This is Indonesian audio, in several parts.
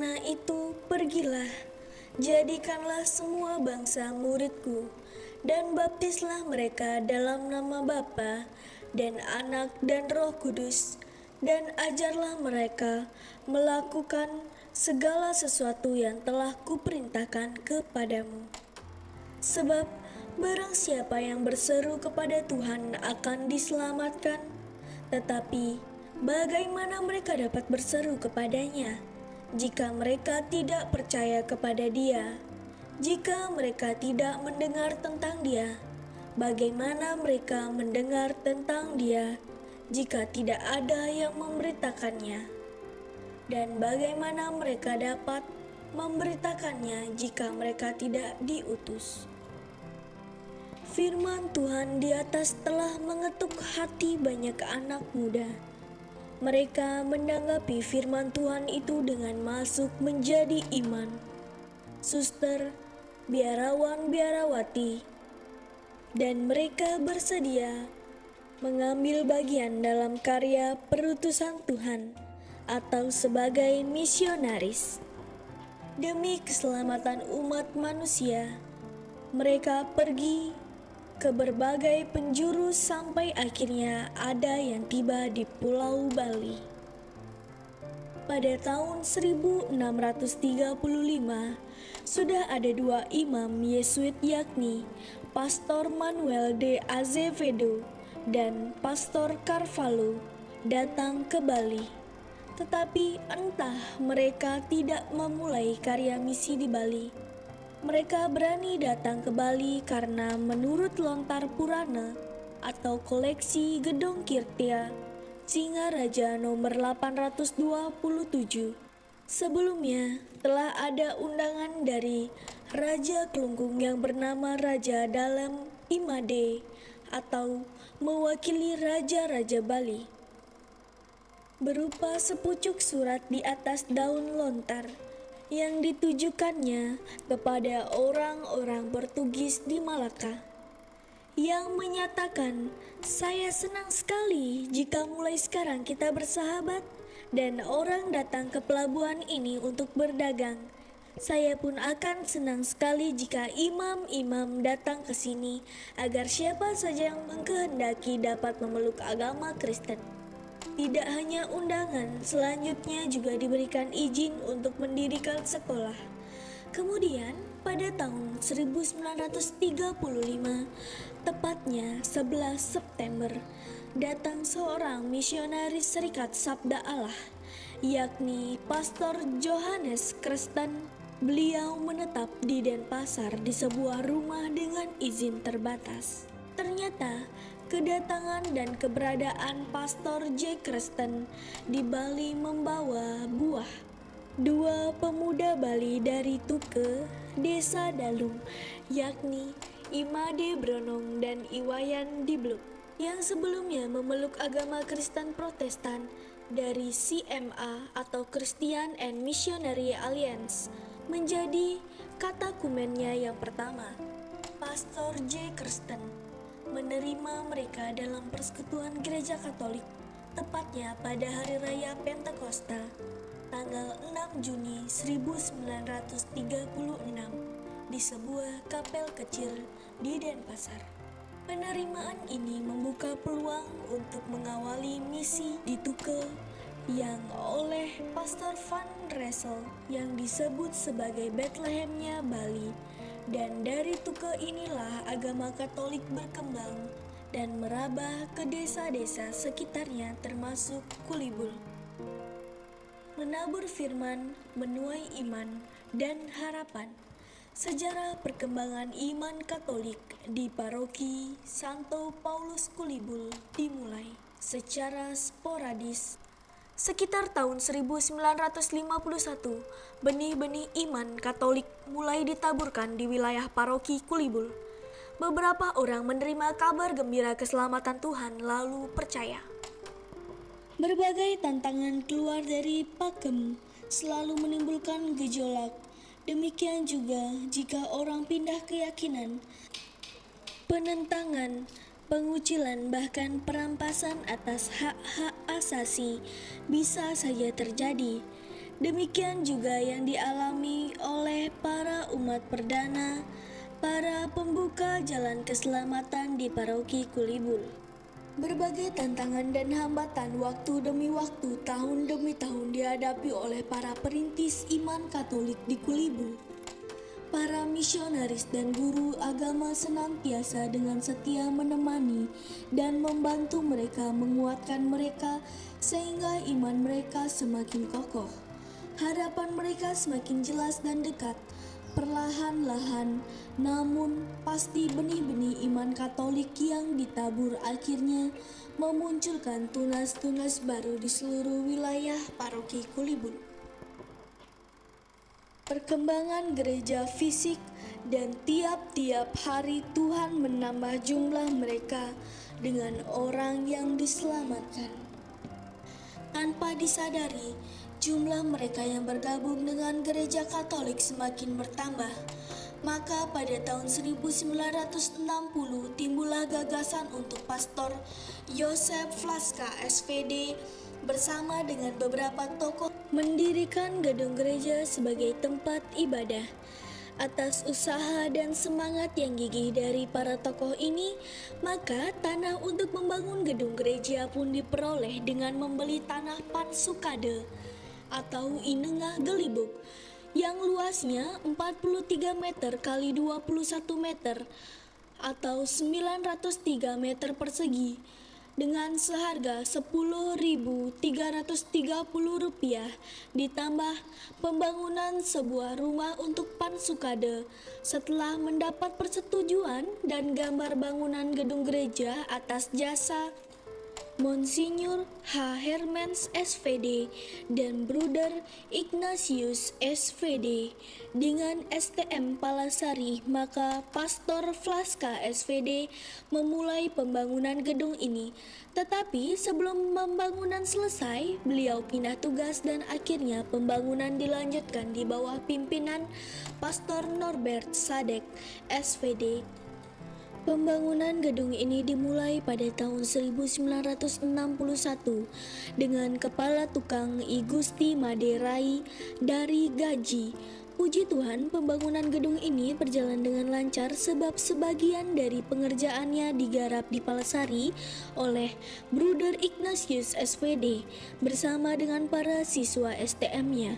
Karena itu pergilah, jadikanlah semua bangsa muridku, dan baptislah mereka dalam nama Bapa dan Anak dan Roh Kudus, dan ajarlah mereka melakukan segala sesuatu yang telah kuperintahkan kepadamu. Sebab barang siapa yang berseru kepada Tuhan akan diselamatkan, tetapi bagaimana mereka dapat berseru kepadanya jika mereka tidak percaya kepada Dia? Jika mereka tidak mendengar tentang Dia, bagaimana mereka mendengar tentang Dia jika tidak ada yang memberitakannya? Dan bagaimana mereka dapat memberitakannya jika mereka tidak diutus? Firman Tuhan di atas telah mengetuk hati banyak anak muda. Mereka menanggapi firman Tuhan itu dengan masuk menjadi iman. Suster, biarawan, biarawati, dan mereka bersedia mengambil bagian dalam karya perutusan Tuhan atau sebagai misionaris. Demi keselamatan umat manusia, mereka pergi ke berbagai penjuru sampai akhirnya ada yang tiba di Pulau Bali. Pada tahun 1635 sudah ada dua imam Yesuit, yakni Pastor Manuel de Azevedo dan Pastor Carvalho, datang ke Bali. Tetapi entah mereka tidak memulai karya misi di Bali. Mereka berani datang ke Bali karena menurut lontar Purana atau koleksi Gedong Kirtia Singaraja nomor 827, sebelumnya telah ada undangan dari Raja Kelungkung yang bernama Raja Dalem Imade atau mewakili Raja-Raja Bali, berupa sepucuk surat di atas daun lontar yang ditujukannya kepada orang-orang Portugis di Malaka, yang menyatakan, "Saya senang sekali jika mulai sekarang kita bersahabat dan orang datang ke pelabuhan ini untuk berdagang. Saya pun akan senang sekali jika imam-imam datang ke sini agar siapa saja yang mengkehendaki dapat memeluk agama Kristen." Tidak hanya undangan, selanjutnya juga diberikan izin untuk mendirikan sekolah. Kemudian pada tahun 1935, tepatnya 11 September, datang seorang misionaris Serikat Sabda Allah, yakni Pastor Johannes Kristen. Beliau menetap di Denpasar di sebuah rumah dengan izin terbatas. Ternyata kedatangan dan keberadaan Pastor J. Kristen di Bali membawa buah. Dua pemuda Bali dari Tuke, Desa Dalum, yakni I Made Bronong dan I Wayan Dibluk, yang sebelumnya memeluk agama Kristen Protestan dari CMA atau Christian and Missionary Alliance, menjadi katakumennya yang pertama. Pastor J. Kristen menerima mereka dalam persekutuan gereja Katolik, tepatnya pada Hari Raya Pentakosta, tanggal 6 Juni 1936, di sebuah kapel kecil di Denpasar. Penerimaan ini membuka peluang untuk mengawali misi di Tukel yang oleh Pastor Van Ressel yang disebut sebagai Betlehemnya Bali. Dan dari Tukel inilah agama Katolik berkembang dan merabah ke desa-desa sekitarnya termasuk Kulibul. Menabur firman, menuai iman, dan harapan. Sejarah perkembangan iman Katolik di paroki Santo Paulus Kulibul dimulai secara sporadis. Sekitar tahun 1951, benih-benih iman Katolik mulai ditaburkan di wilayah paroki Kulibul. Beberapa orang menerima kabar gembira keselamatan Tuhan lalu percaya. Berbagai tantangan keluar dari pakem selalu menimbulkan gejolak. Demikian juga jika orang pindah keyakinan, penentangan, pengucilan, bahkan perampasan atas hak-hak asasi bisa saja terjadi. Demikian juga yang dialami oleh para umat perdana, para pembuka jalan keselamatan di paroki Kulibul. Berbagai tantangan dan hambatan waktu demi waktu, tahun demi tahun dihadapi oleh para perintis iman Katolik di Kulibul. Para misionaris dan guru agama senantiasa dengan setia menemani dan membantu mereka, menguatkan mereka sehingga iman mereka semakin kokoh. Harapan mereka semakin jelas dan dekat. Perlahan-lahan, namun pasti benih-benih iman Katolik yang ditabur akhirnya memunculkan tunas-tunas baru di seluruh wilayah paroki Kulibul. Perkembangan gereja fisik dan tiap-tiap hari Tuhan menambah jumlah mereka dengan orang yang diselamatkan. Tanpa disadari, jumlah mereka yang bergabung dengan gereja Katolik semakin bertambah. Maka pada tahun 1960 timbullah gagasan untuk Pastor Yosef Vlaska SPD bersama dengan beberapa tokoh mendirikan gedung gereja sebagai tempat ibadah. Atas usaha dan semangat yang gigih dari para tokoh ini, maka tanah untuk membangun gedung gereja pun diperoleh dengan membeli tanah Pansukade atau Inengah Gelibuk yang luasnya 43 meter kali 21 meter atau 903 meter persegi dengan seharga Rp10.330 ditambah pembangunan sebuah rumah untuk Pansukade. Setelah mendapat persetujuan dan gambar bangunan gedung gereja atas jasa Monsinyur H. Hermans SVD dan Bruder Ignatius SVD dengan STM Palasari, maka Pastor Vlaska SVD memulai pembangunan gedung ini. Tetapi sebelum pembangunan selesai, beliau pindah tugas dan akhirnya pembangunan dilanjutkan di bawah pimpinan Pastor Norbert Sadek SVD. Pembangunan gedung ini dimulai pada tahun 1961 dengan kepala tukang I Gusti Made Rai dari gaji. Puji Tuhan, pembangunan gedung ini berjalan dengan lancar sebab sebagian dari pengerjaannya digarap di Palasari oleh Bruder Ignatius SVD bersama dengan para siswa STM-nya.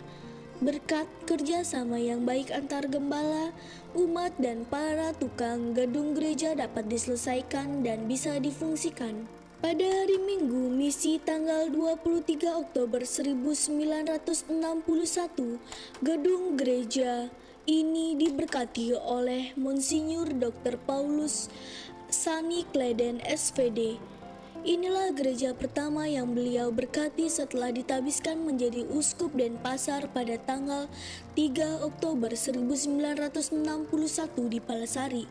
Berkat kerjasama yang baik antar gembala, umat dan para tukang, gedung gereja dapat diselesaikan dan bisa difungsikan. Pada hari Minggu misi tanggal 23 Oktober 1961, gedung gereja ini diberkati oleh Monsinyur Dr. Paulus Sani Kleden SVD. Inilah gereja pertama yang beliau berkati setelah ditabiskan menjadi uskup Denpasar pada tanggal 3 Oktober 1961 di Palasari.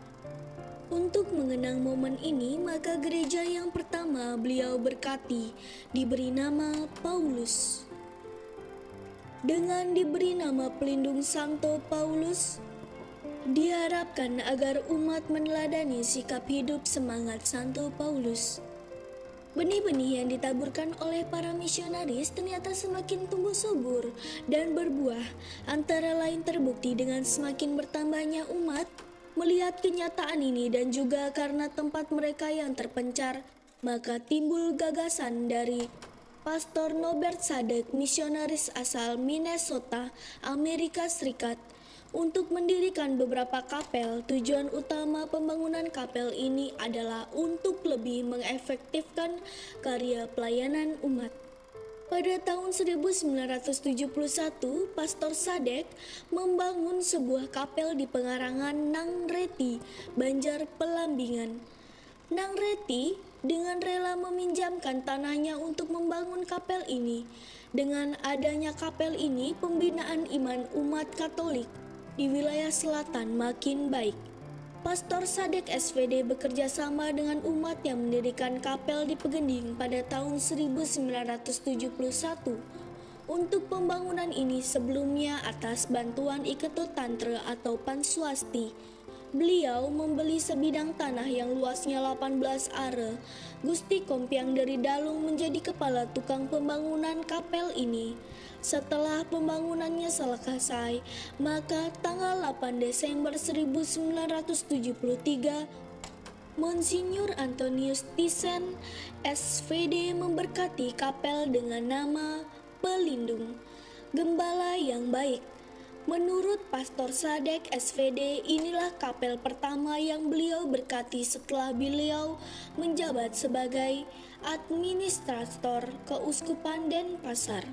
Untuk mengenang momen ini, maka gereja yang pertama beliau berkati diberi nama Paulus. Dengan diberi nama pelindung Santo Paulus, diharapkan agar umat meneladani sikap hidup semangat Santo Paulus. Benih-benih yang ditaburkan oleh para misionaris ternyata semakin tumbuh subur dan berbuah, antara lain terbukti dengan semakin bertambahnya umat melihat kenyataan ini, dan juga karena tempat mereka yang terpencar, maka timbul gagasan dari Pastor Norbert Sadek, misionaris asal Minnesota, Amerika Serikat, untuk mendirikan beberapa kapel. Tujuan utama pembangunan kapel ini adalah untuk lebih mengefektifkan karya pelayanan umat. Pada tahun 1971, Pastor Sadek membangun sebuah kapel di pengarangan Nang Reti, Banjar Pelambingan. Nang Reti dengan rela meminjamkan tanahnya untuk membangun kapel ini. Dengan adanya kapel ini, pembinaan iman umat Katolik di wilayah selatan makin baik. Pastor Sadek SVD bekerja sama dengan umat yang mendirikan kapel di Pegending pada tahun 1971. Untuk pembangunan ini sebelumnya atas bantuan Iketu Tantra atau Panswasti Beliau membeli sebidang tanah yang luasnya 18 are. Gusti Kompiang dari Dalung menjadi kepala tukang pembangunan kapel ini. Setelah pembangunannya selesai, maka tanggal 8 Desember 1973, Monsinyur Antonius Thyssen, SVD memberkati kapel dengan nama Pelindung, Gembala yang Baik. Menurut Pastor Sadek SVD, inilah kapel pertama yang beliau berkati setelah beliau menjabat sebagai administrator Keuskupan Denpasar.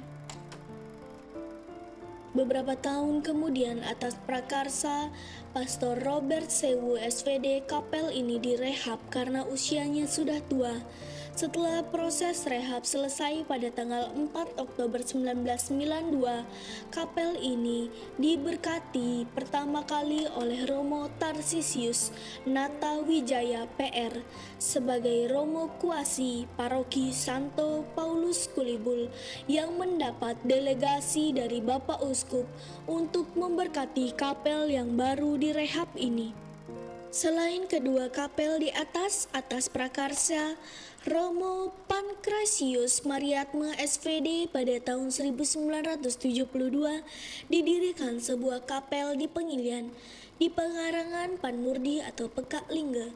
Beberapa tahun kemudian atas prakarsa Pastor Robert Sewu SVD, kapel ini direhab karena usianya sudah tua. Setelah proses rehab selesai pada tanggal 4 Oktober 1992, kapel ini diberkati pertama kali oleh Romo Tarsisius Natawijaya PR sebagai Romo Kuasi Paroki Santo Paulus Kulibul yang mendapat delegasi dari Bapak Uskup untuk memberkati kapel yang baru direhab ini. Selain kedua kapel di atas prakarsa, Romo Pancrasius Mariatma SVD pada tahun 1972 didirikan sebuah kapel di Pengilian, di pengarangan Panmurdi atau Pekak Lingga.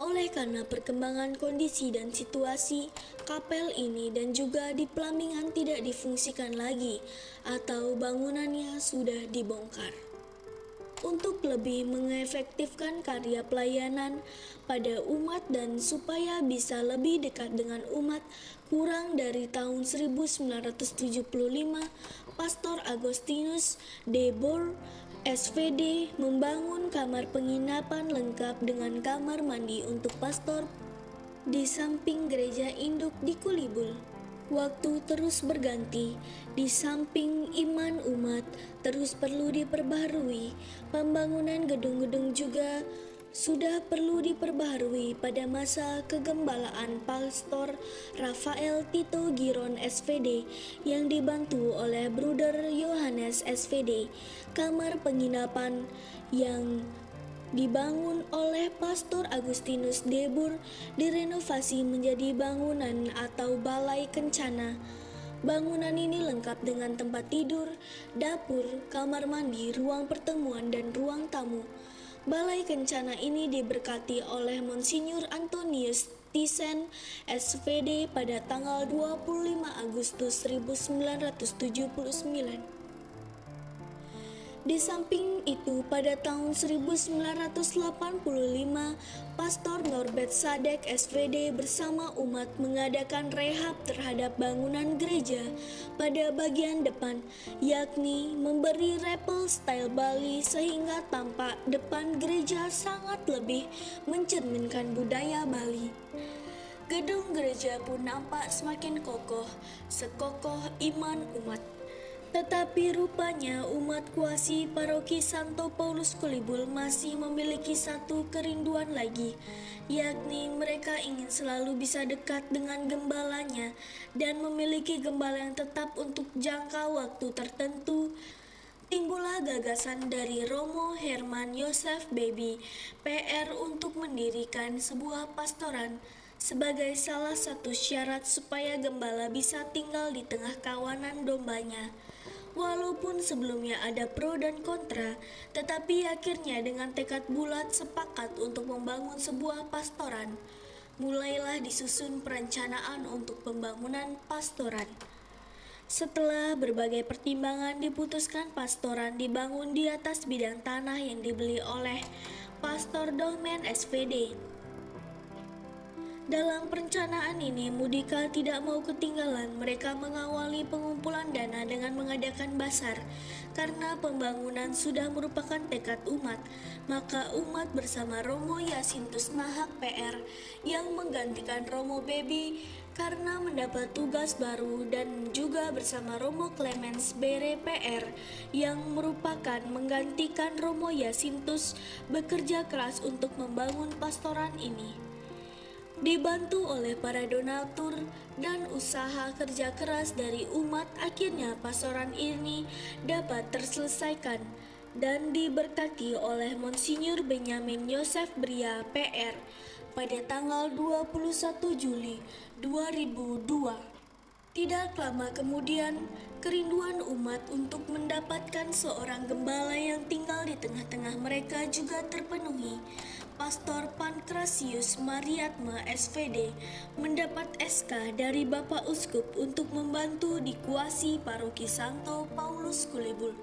Oleh karena perkembangan kondisi dan situasi, kapel ini dan juga di Pelamingan tidak difungsikan lagi atau bangunannya sudah dibongkar. Untuk lebih mengefektifkan karya pelayanan pada umat dan supaya bisa lebih dekat dengan umat, kurang dari tahun 1975, Pastor Agustinus de Boer SVD membangun kamar penginapan lengkap dengan kamar mandi untuk pastor di samping gereja induk di Kulibul. Waktu terus berganti, di samping iman umat terus perlu diperbaharui, pembangunan gedung-gedung juga sudah perlu diperbaharui pada masa kegembalaan Pastor Rafael Tito Giron SVD yang dibantu oleh Bruder Johannes SVD. Kamar penginapan yang dibangun oleh Pastor Agustinus de Boer direnovasi menjadi bangunan atau balai kencana. Bangunan ini lengkap dengan tempat tidur, dapur, kamar mandi, ruang pertemuan, dan ruang tamu. Balai kencana ini diberkati oleh Monsinyur Antonius Thyssen SVD pada tanggal 25 Agustus 1979. Di samping itu, pada tahun 1985, Pastor Norbert Sadek SVD bersama umat mengadakan rehab terhadap bangunan gereja pada bagian depan, yakni memberi rappel style Bali sehingga tampak depan gereja sangat lebih mencerminkan budaya Bali. Gedung gereja pun nampak semakin kokoh, sekokoh iman umat. Tetapi rupanya umat Kuasi Paroki Santo Paulus Kulibul masih memiliki satu kerinduan lagi, yakni mereka ingin selalu bisa dekat dengan gembalanya dan memiliki gembala yang tetap untuk jangka waktu tertentu. Timbullah gagasan dari Romo Herman Yosef Bebi, PR, untuk mendirikan sebuah pastoran sebagai salah satu syarat supaya gembala bisa tinggal di tengah kawanan dombanya. Walaupun sebelumnya ada pro dan kontra, tetapi akhirnya dengan tekad bulat sepakat untuk membangun sebuah pastoran. Mulailah disusun perencanaan untuk pembangunan pastoran. Setelah berbagai pertimbangan, diputuskan pastoran dibangun di atas bidang tanah yang dibeli oleh Pastor Domen SVD. Dalam perencanaan ini, Mudika tidak mau ketinggalan. Mereka mengawali pengumpulan dana dengan mengadakan basar. Karena pembangunan sudah merupakan tekad umat, maka umat bersama Romo Yasintus Nahak PR yang menggantikan Romo Bebi karena mendapat tugas baru, dan juga bersama Romo Clemens Bere PR yang merupakan menggantikan Romo Yasintus, bekerja keras untuk membangun pastoran ini. Dibantu oleh para donatur dan usaha kerja keras dari umat, akhirnya pastoran ini dapat terselesaikan. dan diberkati oleh Monsinyur Benyamin Yosef Bria PR pada tanggal 21 Juli 2002. Tidak lama kemudian, kerinduan umat untuk mendapatkan seorang gembala yang tinggal di tengah-tengah mereka juga terpenuhi. Pastor Pancrasius Mariatma SVD mendapat SK dari Bapak Uskup untuk membantu dikuasi Paroki Santo Paulus Kulibul.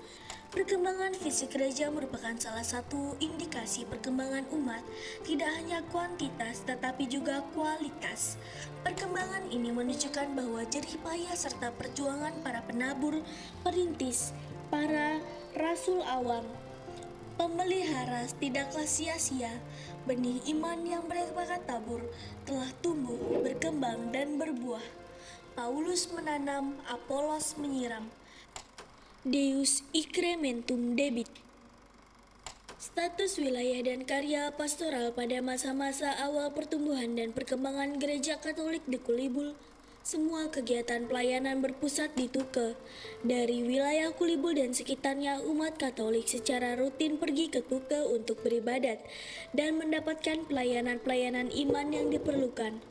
Perkembangan visi gereja merupakan salah satu indikasi perkembangan umat, tidak hanya kuantitas tetapi juga kualitas. Perkembangan ini menunjukkan bahwa jerih payah serta perjuangan para penabur, perintis, para rasul awam, pemelihara tidaklah sia-sia. Benih iman yang mereka tabur telah tumbuh, berkembang, dan berbuah. Paulus menanam, Apolos menyiram. Deus incrementum debit. Status wilayah dan karya pastoral pada masa-masa awal pertumbuhan dan perkembangan gereja Katolik di Kulibul. Semua kegiatan pelayanan berpusat di Tuke. Dari wilayah Kulibul dan sekitarnya, umat Katolik secara rutin pergi ke Tuke untuk beribadat dan mendapatkan pelayanan-pelayanan iman yang diperlukan.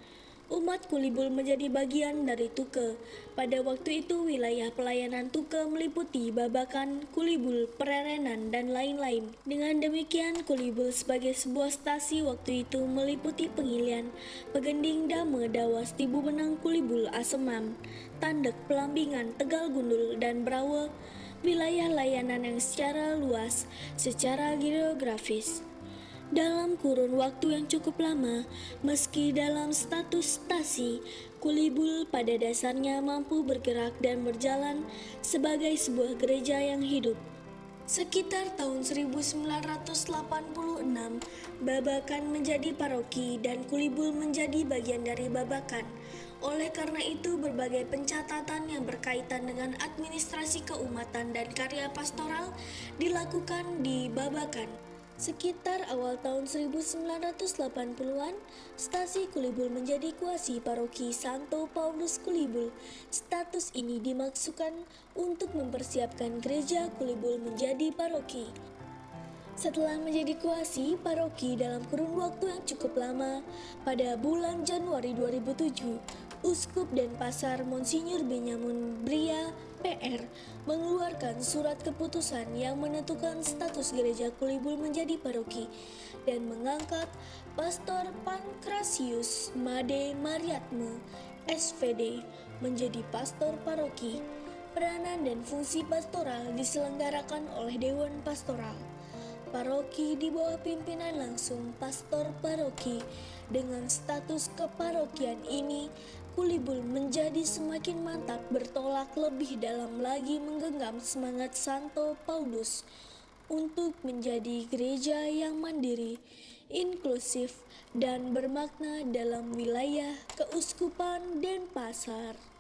Umat Kulibul menjadi bagian dari Tuke. Pada waktu itu wilayah pelayanan Tuke meliputi Babakan, Kulibul, Pererenan, dan lain-lain. Dengan demikian, Kulibul sebagai sebuah stasi waktu itu meliputi Pengilian, Pegending, Dame, Dawas, Tibu Benang, Kulibul, Asemam, Tandek, Pelambingan, Tegal Gundul, dan Brawe. Wilayah layanan yang secara luas, secara geografis. Dalam kurun waktu yang cukup lama, meski dalam status stasi, Kulibul pada dasarnya mampu bergerak dan berjalan sebagai sebuah gereja yang hidup. Sekitar tahun 1986, Babakan menjadi paroki dan Kulibul menjadi bagian dari Babakan. Oleh karena itu, berbagai pencatatan yang berkaitan dengan administrasi keumatan dan karya pastoral dilakukan di Babakan. Sekitar awal tahun 1980-an, stasi Kulibul menjadi kuasi paroki Santo Paulus Kulibul. Status ini dimaksudkan untuk mempersiapkan gereja Kulibul menjadi paroki. Setelah menjadi kuasi paroki dalam kurun waktu yang cukup lama, pada bulan Januari 2007, Uskup Denpasar Monsinyur Benyamin Bria PR mengeluarkan surat keputusan yang menentukan status gereja Kulibul menjadi paroki dan mengangkat Pastor Pancrasius Made Mariatma SVD menjadi pastor paroki. Peranan dan fungsi pastoral diselenggarakan oleh Dewan Pastoral Paroki di bawah pimpinan langsung pastor paroki. Dengan status keparokian ini, Kulibul menjadi semakin mantap bertolak lebih dalam lagi menggenggam semangat Santo Paulus untuk menjadi gereja yang mandiri, inklusif, dan bermakna dalam wilayah Keuskupan Denpasar.